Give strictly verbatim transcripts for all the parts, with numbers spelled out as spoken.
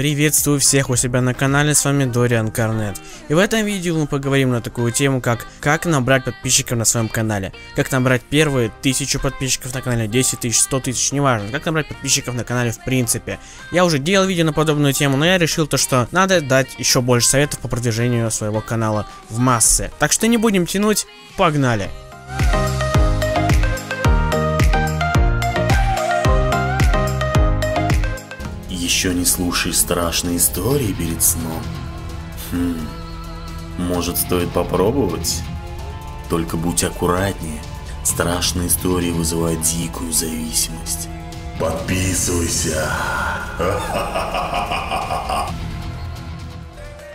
Приветствую всех у себя на канале, с вами Дориан Карнет. И в этом видео мы поговорим на такую тему, как как набрать подписчиков на своем канале. Как набрать первые тысячу подписчиков на канале, десять тысяч, сто тысяч, неважно. Как набрать подписчиков на канале в принципе. Я уже делал видео на подобную тему, но я решил то, что надо дать еще больше советов по продвижению своего канала в массы. Так что не будем тянуть, погнали! Еще не слушай страшные истории перед сном? Хм, может, стоит попробовать? Только будь аккуратнее, страшные истории вызывают дикую зависимость. Подписывайся!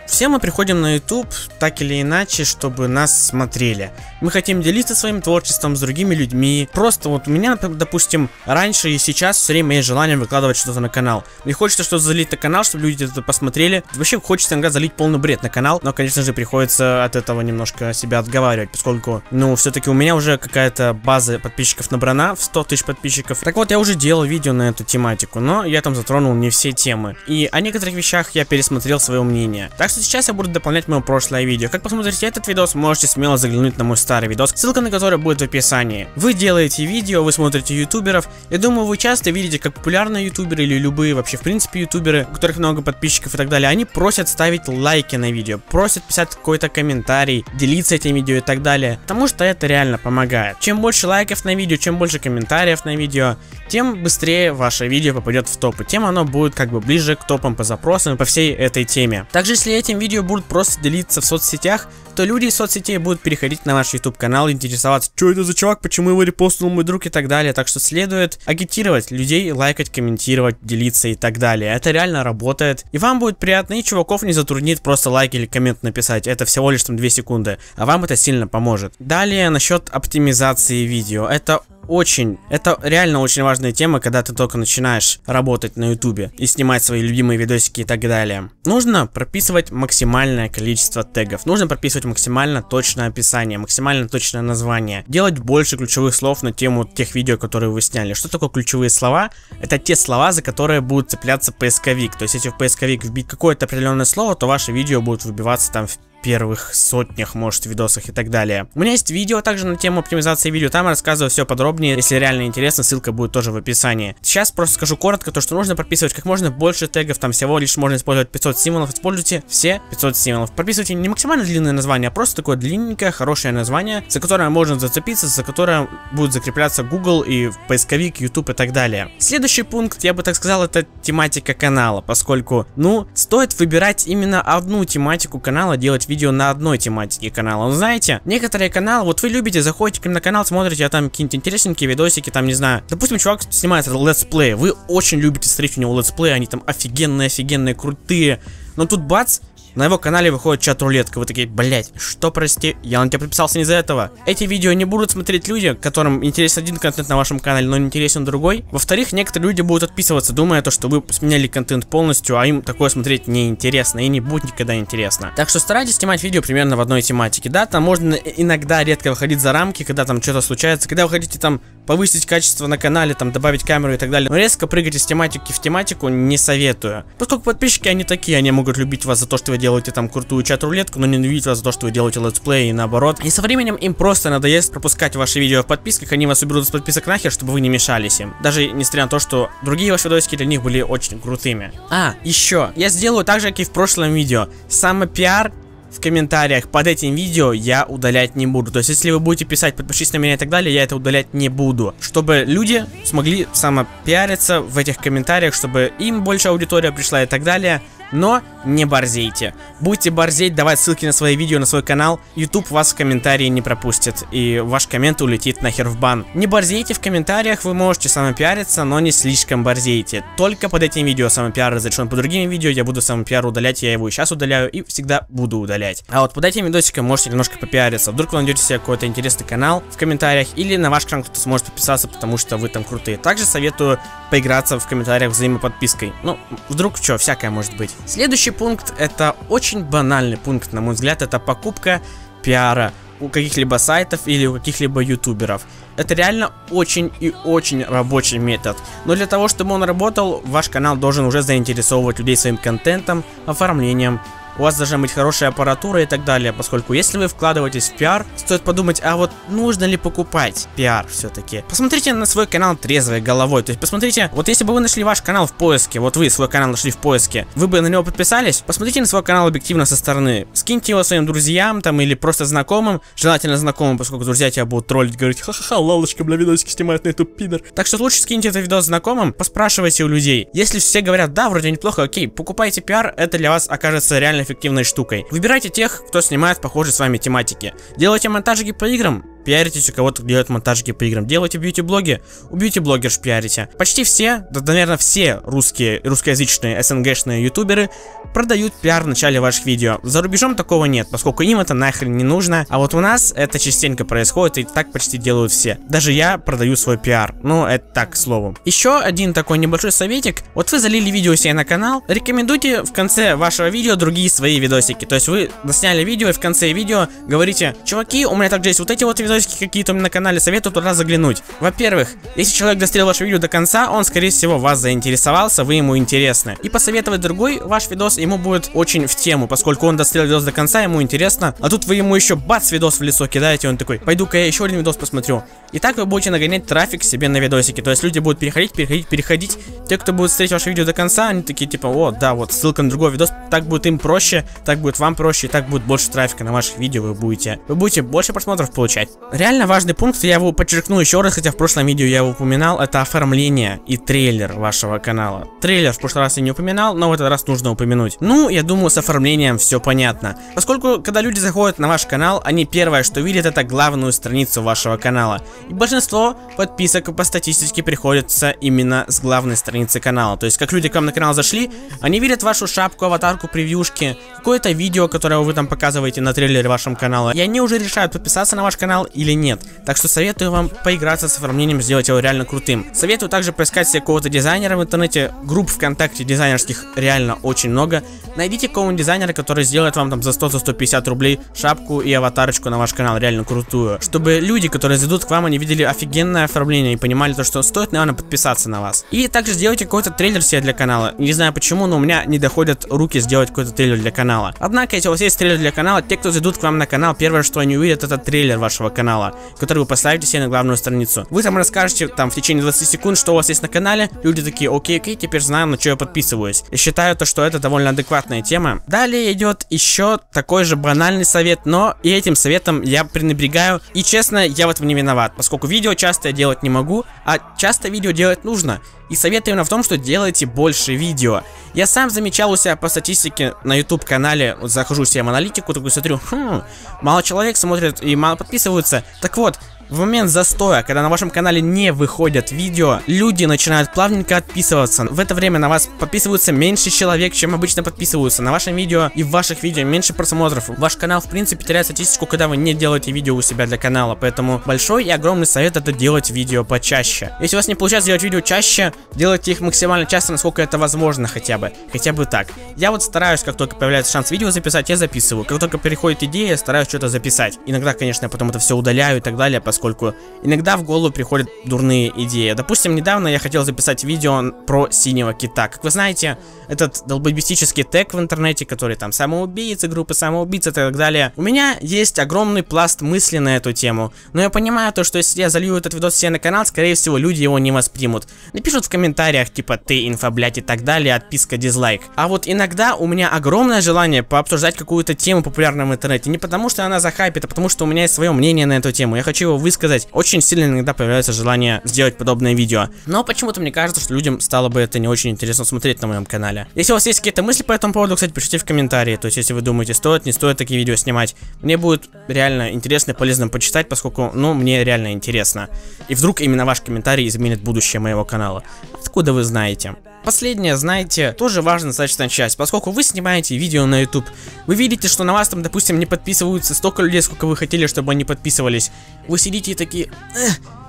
Все мы приходим на YouTube, так или иначе, чтобы нас смотрели. Мы хотим делиться своим творчеством с другими людьми. Просто вот у меня, допустим, раньше и сейчас все время есть желание выкладывать что-то на канал. Мне хочется что-то залить на канал, чтобы люди это посмотрели. Вообще хочется иногда залить полный бред на канал, но, конечно же, приходится от этого немножко себя отговаривать, поскольку, ну, все-таки у меня уже какая-то база подписчиков набрана в сто тысяч подписчиков. Так вот, я уже делал видео на эту тематику, но я там затронул не все темы. И о некоторых вещах я пересмотрел свое мнение. Так что сейчас я буду дополнять мое прошлое видео. Как посмотрите этот видос, можете смело заглянуть на мой старый видос, ссылка на который будет в описании. Вы делаете видео, вы смотрите ютуберов. Я думаю, вы часто видите, как популярные ютуберы или любые вообще в принципе ютуберы, у которых много подписчиков и так далее, они просят ставить лайки на видео, просят писать какой-то комментарий, делиться этим видео и так далее. Потому что это реально помогает. Чем больше лайков на видео, чем больше комментариев на видео, тем быстрее ваше видео попадет в топы, тем оно будет как бы ближе к топам по запросам по всей этой теме. Также если этим видео будут просто делиться в соцсетях, то люди из соцсетей будут переходить на ваш YouTube канал, интересоваться, что это за чувак, почему его репостнул мой друг и так далее. Так что следует агитировать людей, лайкать, комментировать, делиться и так далее. Это реально работает. И вам будет приятно, и чуваков не затруднит просто лайк или коммент написать. Это всего лишь там две секунды, а вам это сильно поможет. Далее, насчет оптимизации видео. Это очень, это реально очень важная тема, когда ты только начинаешь работать на ютубе и снимать свои любимые видосики и так далее. Нужно прописывать максимальное количество тегов, нужно прописывать максимально точное описание, максимально точное название, делать больше ключевых слов на тему тех видео, которые вы сняли. Что такое ключевые слова? Это те слова, за которые будет цепляться поисковик. То есть если в поисковик вбить какое-то определенное слово, то ваше видео будет выбиваться там в первых сотнях, может, видосах и так далее. У меня есть видео также на тему оптимизации видео, там я рассказываю все подробнее, если реально интересно, ссылка будет тоже в описании. Сейчас просто скажу коротко то, что нужно прописывать как можно больше тегов, там всего лишь можно использовать пятьсот символов, используйте все пятьсот символов. Прописывайте не максимально длинное название, а просто такое длинненькое, хорошее название, за которое можно зацепиться, за которое будет закрепляться Google и поисковик, YouTube и так далее. Следующий пункт, я бы так сказал, это тематика канала, поскольку, ну, стоит выбирать именно одну тематику канала, делать видео видео на одной тематике канала. Ну, знаете, некоторые каналы, вот вы любите, заходите к ним на канал, смотрите, а там какие-нибудь интересненькие видосики, там, не знаю, допустим, чувак снимает летсплей, вы очень любите смотреть у него летсплей, они там офигенные-офигенные, крутые, но тут бац, на его канале выходит чат-рулетка. Вы такие, блять, что, прости, я на тебя подписался не из-за этого. Эти видео не будут смотреть люди, которым интересен один контент на вашем канале, но не интересен другой. Во-вторых, некоторые люди будут отписываться, думая то, что вы сменяли контент полностью, а им такое смотреть неинтересно и не будет никогда интересно. Так что старайтесь снимать видео примерно в одной тематике. Да, там можно иногда редко выходить за рамки, когда там что-то случается, когда вы хотите там повысить качество на канале, там добавить камеру и так далее. Но резко прыгать из тематики в тематику не советую. Поскольку подписчики, они такие, они могут любить вас за то, что вы делаете делаете там крутую чат-рулетку, но ненавидеть вас за то, что вы делаете летсплей и наоборот. И со временем им просто надоест пропускать ваши видео в подписках, они вас уберут из подписок нахер, чтобы вы не мешались им. Даже несмотря на то, что другие ваши видосики для них были очень крутыми. А, еще, я сделаю так же, как и в прошлом видео. Самопиар в комментариях под этим видео я удалять не буду. То есть, если вы будете писать, подпишись на меня и так далее, я это удалять не буду. Чтобы люди смогли самопиариться в этих комментариях, чтобы им больше аудитория пришла и так далее. Но не борзейте. Будете борзеть, давать ссылки на свои видео, на свой канал, YouTube вас в комментарии не пропустит, и ваш коммент улетит нахер в бан. Не борзейте в комментариях, вы можете самопиариться, но не слишком борзейте. Только под этим видео самопиар разрешен. По другим видео я буду самопиар удалять, я его и сейчас удаляю, и всегда буду удалять. А вот под этим видосиком можете немножко попиариться. Вдруг вы найдете себе какой-то интересный канал в комментариях, или на ваш канал кто-то сможет подписаться, потому что вы там крутые. Также советую поиграться в комментариях взаимоподпиской. Ну, вдруг что, всякое может быть. Следующий пункт, это очень банальный пункт, на мой взгляд, это покупка пиара у каких-либо сайтов или у каких-либо ютуберов. Это реально очень и очень рабочий метод. Но для того, чтобы он работал, ваш канал должен уже заинтересовывать людей своим контентом, оформлением. У вас должна быть хорошая аппаратура и так далее, поскольку если вы вкладываетесь в пиар, стоит подумать, а вот нужно ли покупать пиар все-таки. Посмотрите на свой канал трезвой головой, то есть посмотрите, вот если бы вы нашли ваш канал в поиске, вот вы свой канал нашли в поиске, вы бы на него подписались, посмотрите на свой канал объективно со стороны, скиньте его своим друзьям там или просто знакомым, желательно знакомым, поскольку друзья тебя будут троллить, говорить, ха-ха-ха, Лалочка, бля, видосики снимает на YouTube, пидор. Так что лучше скиньте этот видос знакомым, поспрашивайте у людей. Если все говорят, да, вроде неплохо, окей, покупайте пиар, это для вас окажется реально эффективной штукой. Выбирайте тех, кто снимает похожие с вами тематики. Делайте монтажики по играм, пиаритесь у кого-то, кто делает монтажики по играм. Делайте бьюти-блоги, у бьюти-блогерш пиарите. Почти все, да, наверное, все русские, русскоязычные, эс эн гэшные ютуберы продают пиар в начале ваших видео. За рубежом такого нет, поскольку им это нахрен не нужно. А вот у нас это частенько происходит, и так почти делают все. Даже я продаю свой пиар. Ну, это так, к слову. Еще один такой небольшой советик. Вот вы залили видео себе на канал, рекомендуйте в конце вашего видео другие свои видосики. То есть вы засняли видео и в конце видео говорите: чуваки, у меня также есть вот эти вот видосики какие-то на канале, советую туда заглянуть. Во-первых, если человек досмотрел ваше видео до конца, он, скорее всего, вас заинтересовался, вы ему интересны. И посоветовать другой ваш видос ему будет очень в тему, поскольку он досмотрел видос до конца, ему интересно. А тут вы ему еще бац видос в лицо кидаете, он такой: пойду-ка я еще один видос посмотрю. И так вы будете нагонять трафик себе на видосики. То есть люди будут переходить, переходить, переходить. Те, кто будет смотреть ваше видео до конца, они такие типа: о, да, вот ссылка на другой видос. Так будет им проще, так будет вам проще, и так будет больше трафика на ваших видео, вы будете, вы будете больше просмотров получать. Реально важный пункт, я его подчеркну еще раз, хотя в прошлом видео я его упоминал, это оформление и трейлер вашего канала. Трейлер в прошлый раз я не упоминал, но в этот раз нужно упомянуть. Ну, я думаю, с оформлением все понятно. Поскольку, когда люди заходят на ваш канал, они первое, что видят, это главную страницу вашего канала. И большинство подписок по статистике приходится именно с главной страницы канала. То есть, как люди к вам на канал зашли, они видят вашу шапку, аватарку, превьюшки, какое-то видео, которое вы там показываете на трейлере вашем канала. И они уже решают, подписаться на ваш канал или нет. Так что советую вам поиграться с оформлением, сделать его реально крутым. Советую также поискать себе какого-то дизайнера в интернете. Групп ВКонтакте дизайнерских реально очень много. Найдите какого-нибудь дизайнера, который сделает вам там за сто-сто пятьдесят рублей шапку и аватарочку на ваш канал, реально крутую. Чтобы люди, которые зайдут к вам, они видели офигенное оформление и понимали то, что стоит, наверное, подписаться на вас. И также сделайте какой-то трейлер себе для канала. Не знаю почему, но у меня не доходят руки сделать какой-то трейлер для канала. Однако, если у вас есть трейлер для канала, те, кто зайдут к вам на канал, первое, что они увидят, это трейлер вашего канала, который вы поставите себе на главную страницу. Вы там расскажете там в течение двадцати секунд, что у вас есть на канале. Люди такие: окей, окей, теперь знаю, на что я подписываюсь. И считаю то, что это довольно адекватная тема. Далее идет еще такой же банальный совет, но и этим советом я пренебрегаю. И честно, я в этом не виноват, поскольку видео часто я делать не могу, а часто видео делать нужно. И совет именно в том, что делайте больше видео. Я сам замечал у себя по статистике на YouTube канале, вот захожу себе в аналитику, такой смотрю: хм, мало человек смотрит и мало подписываются. Так вот, в момент застоя, когда на вашем канале не выходят видео, люди начинают плавненько отписываться. В это время на вас подписываются меньше человек, чем обычно подписываются. На вашем видео и в ваших видео меньше просмотров. Ваш канал, в принципе, теряет статистику, когда вы не делаете видео у себя для канала. Поэтому большой и огромный совет — это делать видео почаще. Если у вас не получается делать видео чаще, делайте их максимально часто, насколько это возможно хотя бы. Хотя бы так. Я вот стараюсь, как только появляется шанс видео записать, я записываю. Как только переходит идея, я стараюсь что-то записать. Иногда, конечно, я потом это все удаляю и так далее, поскольку иногда в голову приходят дурные идеи. Допустим, недавно я хотел записать видео про синего кита. Как вы знаете, этот долбоебистический тег в интернете, который там самоубийцы, группы самоубийц и так далее. У меня есть огромный пласт мысли на эту тему, но я понимаю то, что если я залью этот видос себе на канал, скорее всего, люди его не воспримут. Напишут в комментариях типа: ты инфа, блядь, и так далее, отписка, дизлайк. А вот иногда у меня огромное желание пообсуждать какую-то тему популярную в интернете. Не потому, что она захайпит, а потому, что у меня есть свое мнение на эту тему. Я хочу его высказать. Очень сильно иногда появляется желание сделать подобное видео, но почему-то мне кажется, что людям стало бы это не очень интересно смотреть на моем канале. Если у вас есть какие-то мысли по этому поводу, кстати, пишите в комментарии. То есть, если вы думаете, стоит, не стоит такие видео снимать, мне будет реально интересно и полезно почитать, поскольку, ну, мне реально интересно. И вдруг именно ваш комментарий изменит будущее моего канала. Откуда вы знаете? Последнее, знаете, тоже важная достаточно часть, поскольку вы снимаете видео на YouTube. Вы видите, что на вас там, допустим, не подписываются столько людей, сколько вы хотели, чтобы они подписывались. Вы сидите и такие: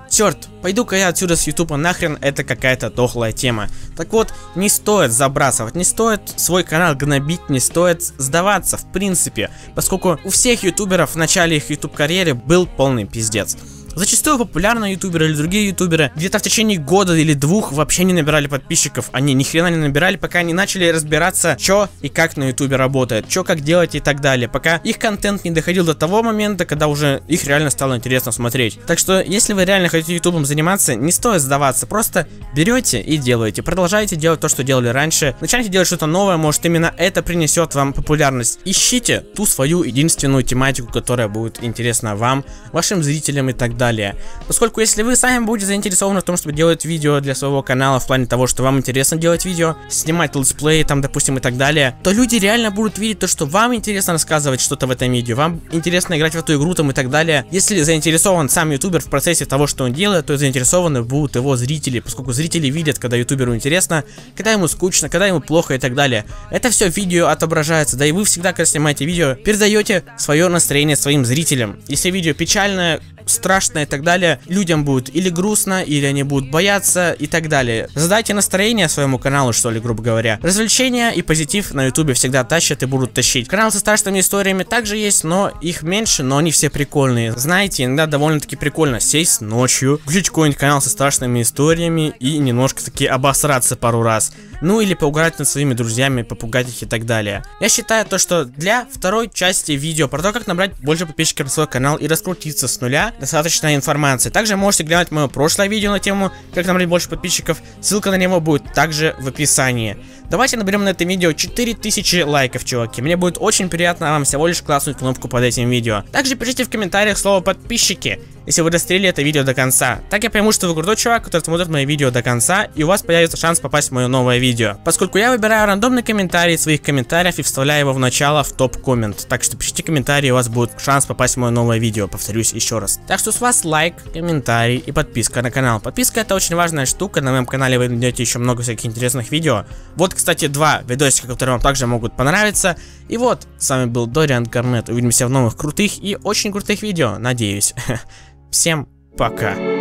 Черт, пойду-ка я отсюда с ютуба нахрен, это какая-то дохлая тема. Так вот, не стоит забрасывать, не стоит свой канал гнобить, не стоит сдаваться, в принципе. Поскольку у всех ютуберов в начале их ютуб карьеры был полный пиздец. Зачастую популярные ютуберы или другие ютуберы где-то в течение года или двух вообще не набирали подписчиков. Они ни хрена не набирали, пока не начали разбираться, что и как на ютубе работает, что как делать и так далее. Пока их контент не доходил до того момента, когда уже их реально стало интересно смотреть. Так что, если вы реально хотите ютубом заниматься, не стоит сдаваться. Просто берете и делаете. Продолжайте делать то, что делали раньше. Начинайте делать что-то новое, может именно это принесет вам популярность. Ищите ту свою единственную тематику, которая будет интересна вам, вашим зрителям и так далее. Поскольку если вы сами будете заинтересованы в том, чтобы делать видео для своего канала, в плане того, что вам интересно делать видео, снимать летсплеи там, допустим, и так далее, то люди реально будут видеть то, что вам интересно рассказывать что-то в этом видео, вам интересно играть в эту игру там и так далее. Если заинтересован сам ютубер в процессе того, что он делает, то заинтересованы будут его зрители, поскольку зрители видят, когда ютуберу интересно, когда ему скучно, когда ему плохо и так далее. Это все видео отображается, да и вы всегда, когда снимаете видео, передаете свое настроение своим зрителям. Если видео печальное, страшно и так далее, людям будет или грустно, или они будут бояться и так далее. Задайте настроение своему каналу, что ли, грубо говоря. Развлечения и позитив на ютубе всегда тащат и будут тащить. Канал со страшными историями также есть, но их меньше, но они все прикольные. Знаете, иногда довольно-таки прикольно сесть ночью, включить какой-нибудь канал со страшными историями и немножко-таки обосраться пару раз. Ну или поугарать над своими друзьями, попугать их и так далее. Я считаю то, что для второй части видео про то, как набрать больше подписчиков на свой канал и раскрутиться с нуля, достаточно информации. Также можете глянуть мое прошлое видео на тему, как набрать больше подписчиков. Ссылка на него будет также в описании. Давайте наберем на это видео четыре тысячи лайков, чуваки. Мне будет очень приятно вам всего лишь класснуть кнопку под этим видео. Также пишите в комментариях слово «подписчики», если вы досмотрели это видео до конца. Так я пойму, что вы крутой чувак, который смотрит мои видео до конца, и у вас появится шанс попасть в мое новое видео. Поскольку я выбираю рандомный комментарий из своих комментариев и вставляю его в начало в топ-коммент. Так что пишите комментарии, у вас будет шанс попасть в мое новое видео, повторюсь еще раз. Так что с вас лайк, комментарий и подписка на канал. Подписка — это очень важная штука, на моем канале вы найдете еще много всяких интересных видео. Вот, кстати, два видосика, которые вам также могут понравиться. И вот, с вами был Дориан Карнетт. Увидимся в новых крутых и очень крутых видео, надеюсь. Всем пока.